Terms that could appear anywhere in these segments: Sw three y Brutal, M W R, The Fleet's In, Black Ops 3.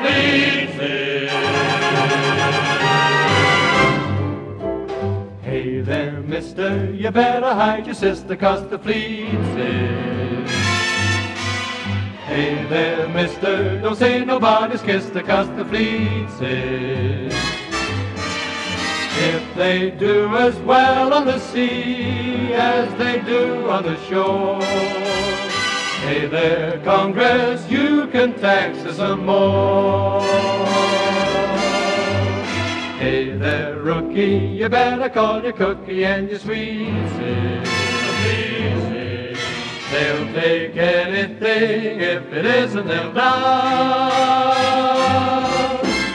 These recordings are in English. fleet's in. Hey there, mister, you better hide your sister, 'cause the fleet's in. Hey there, mister, don't say nobody's kissed her, 'cause the fleet's in. If they do as well on the sea as they do on the shore, hey there, Congress, you can tax us some more. Hey there, rookie, you better call your cookie and your sweets in. They'll take anything, if it isn't, they'll die.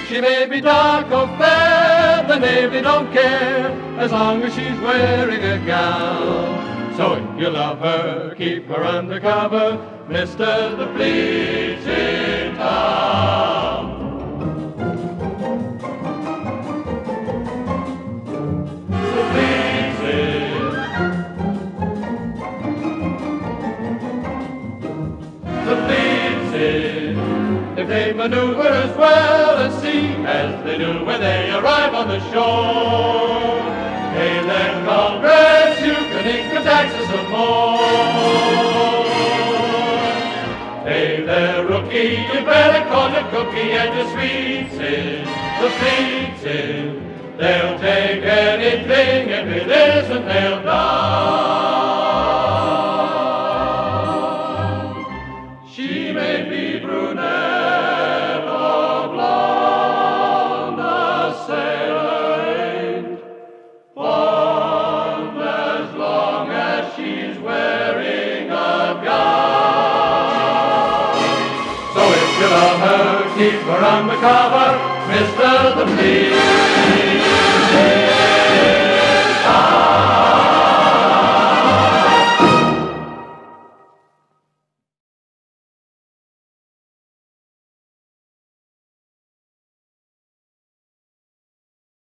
She may be dark or fair, the Navy don't care, as long as she's wearing a gown. So if you love her, keep her under cover, Mr. The Fleet's in town. The Fleet's in. The Fleet's in. If they maneuver as well as sea as they do when they arrive on the shore, hey there, Congress, you can income taxes some more. Hey there, rookie, you better call your cookie and your sweets in. The fleet's in. They'll take anything, if it isn't, they'll die. She may be brunette, keep her undercover, Mr. The Fleet.